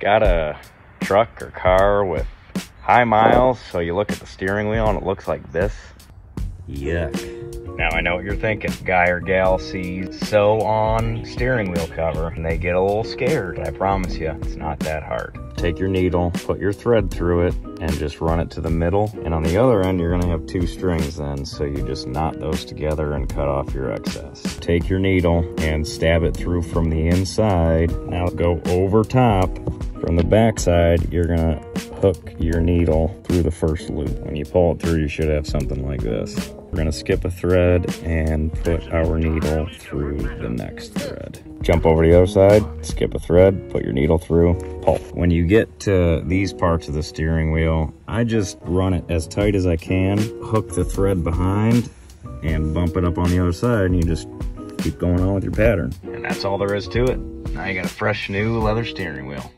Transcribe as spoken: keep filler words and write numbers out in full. Got a truck or car with high miles, so you look at the steering wheel and it looks like this. Yuck. Now I know what you're thinking. Guy or gal sees "so on steering wheel cover" and they get a little scared. I promise you, it's not that hard. Take your needle, put your thread through it, and just run it to the middle. And on the other end, you're gonna have two strings then, so you just knot those together and cut off your excess. Take your needle and stab it through from the inside. Now go over top. From the backside, you're gonna hook your needle through the first loop. When you pull it through, you should have something like this. We're gonna skip a thread and put our needle through the next thread. Jump over to the other side, skip a thread, put your needle through, pull. When you get to these parts of the steering wheel, I just run it as tight as I can, hook the thread behind, and bump it up on the other side, and you just keep going on with your pattern. And that's all there is to it. Now you got a fresh new leather steering wheel.